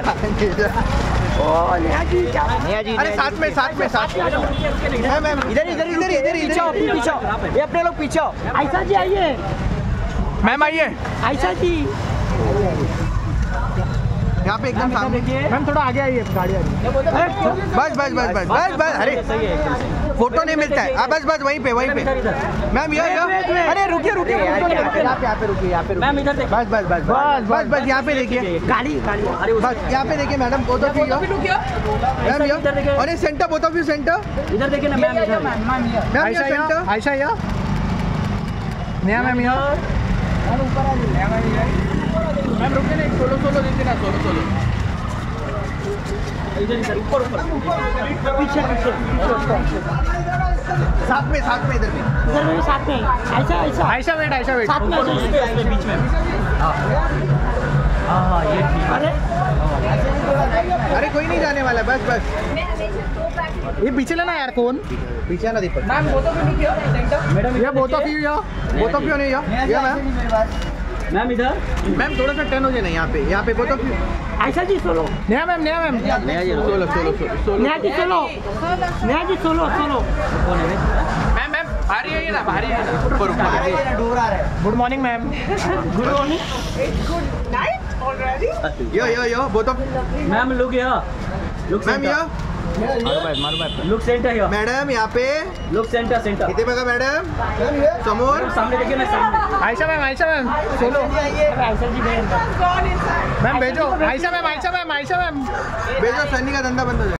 इधर अपने लोग पीछे आओ। आयशा जी आइए मैम, आइए आयशा जी यहाँ पे एकदम सामने। मैम थोड़ा आगे आइए, गाड़ी आ रही है। बस बस बस बस बस बस, अरे फोटो नहीं मिलता है। बस बस वहीं पे वहीं पे मैम, ये अरे रुकिए रुकिए, यहाँ पे रुकिए, यहाँ पे रुकिए। बस बस बस बस बस बस, यहाँ पे देखिए गाड़ी, बस यहाँ पे देखिए madam, both of you ma'am ये, अरे centre both of you centre, इधर देखिए ना मैम। आयशा या नया मैम यार ऊपर आ गई मैम, रुके नहीं, सोलो सोलो देते ना, सोलो सोलो इधर ऊपर ऊपर पीछे पीछे साथ में इधर में साथ में। आयशा आयशा आयशा वेट, आयशा वेट साथ में, बीच में। हां हां ये ठीक। अरे कोई नहीं जाने वाला, बस बस ये पीछे लेना यार, कौन पीछे ना Deepak ma'am. Both of you क्यों सेंटर मैडम, ये बोथ ऑफ यू, या बोथ ऑफ यू नहीं, या मैम मैम इधर मैम थोड़ा सा टर्न हो जाए ना, यहाँ पे बोलो आयशा जी सोलो। नया मैम, नया मैम सोलो सोलो सोलो, नया जी सोलो, नया जी सोलो सोलो। मैम मैम भारी है ना, भारी है ना, डूब रहा है। Good morning ma'am, good morning, it's good night already. Yo yo yo बोलो ma'am, look here, look ma'am here, look centre here madam, यहाँ पे लुक सेंटर सेंटर कितने बगा मैडम, समोर सामने देखिए ना सामने। आयशा मैम, आयशा मैम चलो, आयशा जी मैम भेजो, Ayesha ma'am, Ayesha ma'am, Ayesha ma'am भेजो, सन्नी का धंधा बंद हो जाए।